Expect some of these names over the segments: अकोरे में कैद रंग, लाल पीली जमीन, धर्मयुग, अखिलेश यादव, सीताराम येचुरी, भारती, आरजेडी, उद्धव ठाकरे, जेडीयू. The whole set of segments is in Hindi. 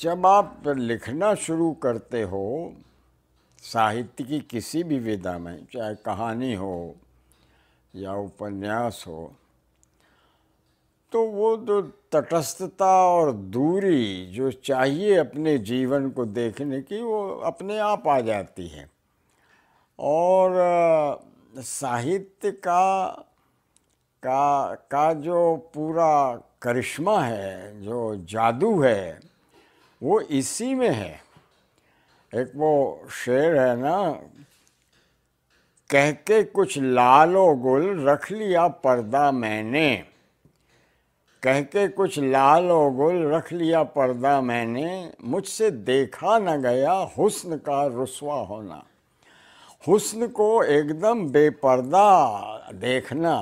जब आप लिखना शुरू करते हो साहित्य की किसी भी विधा में, चाहे कहानी हो या उपन्यास हो, तो वो जो तटस्थता और दूरी जो चाहिए अपने जीवन को देखने की, वो अपने आप आ जाती है। और साहित्य का जो पूरा करिश्मा है, जो जादू है, वो इसी में है। एक वो शेर है ना, कह के कुछ लालो गुल रख लिया पर्दा मैंने, कह के कुछ लालो गुल रख लिया पर्दा मैंने, मुझसे देखा न गया हुस्न का रुसवा होना। हुस्न को एकदम बेपर्दा देखना,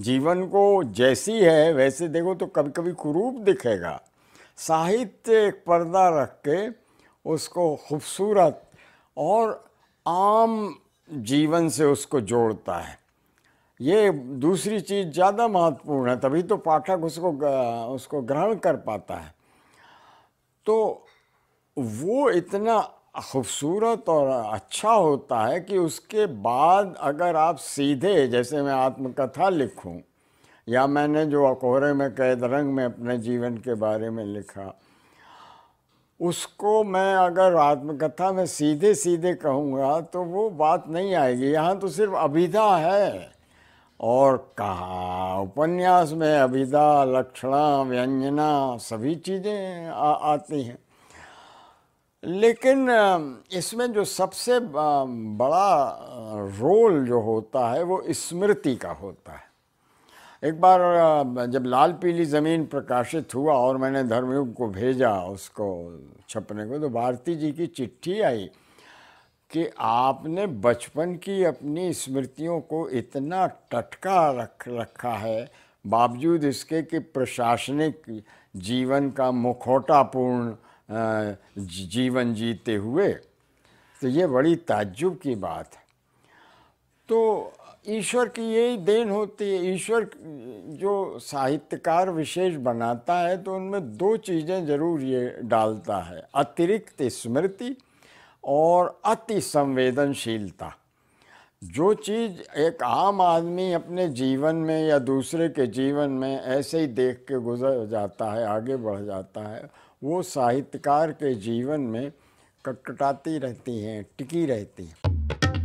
जीवन को जैसी है वैसे देखो तो कभी कभी कुरूप दिखेगा। साहित्य एक पर्दा रख के उसको खूबसूरत और आम जीवन से उसको जोड़ता है। ये दूसरी चीज़ ज़्यादा महत्वपूर्ण है, तभी तो पाठक उसको ग्रहण कर पाता है। तो वो इतना खूबसूरत और अच्छा होता है कि उसके बाद अगर आप सीधे, जैसे मैं आत्मकथा लिखूं, या मैंने जो अकोरे में कैद रंग में अपने जीवन के बारे में लिखा, उसको मैं अगर आत्मकथा में सीधे सीधे कहूँगा तो वो बात नहीं आएगी। यहाँ तो सिर्फ अभिधा है, और कहाँ उपन्यास में अभिधा, लक्षणा, व्यंजना सभी चीज़ें आती हैं। लेकिन इसमें जो सबसे बड़ा रोल जो होता है वो स्मृति का होता है। एक बार जब लाल पीली जमीन प्रकाशित हुआ और मैंने धर्मयुग को भेजा उसको छपने को, तो भारती जी की चिट्ठी आई कि आपने बचपन की अपनी स्मृतियों को इतना टटका रखा है, बावजूद इसके कि प्रशासनिक जीवन का मुखौटापूर्ण जीवन जीते हुए। तो ये बड़ी ताज्जुब की बात है। तो ईश्वर की यही देन होती है। ईश्वर जो साहित्यकार विशेष बनाता है तो उनमें दो चीज़ें ज़रूर ये डालता है, अतिरिक्त स्मृति और अति संवेदनशीलता। जो चीज़ एक आम आदमी अपने जीवन में या दूसरे के जीवन में ऐसे ही देख के गुजर जाता है, आगे बढ़ जाता है, वो साहित्यकार के जीवन में कटकटाती रहती हैं, टिकी रहती हैं।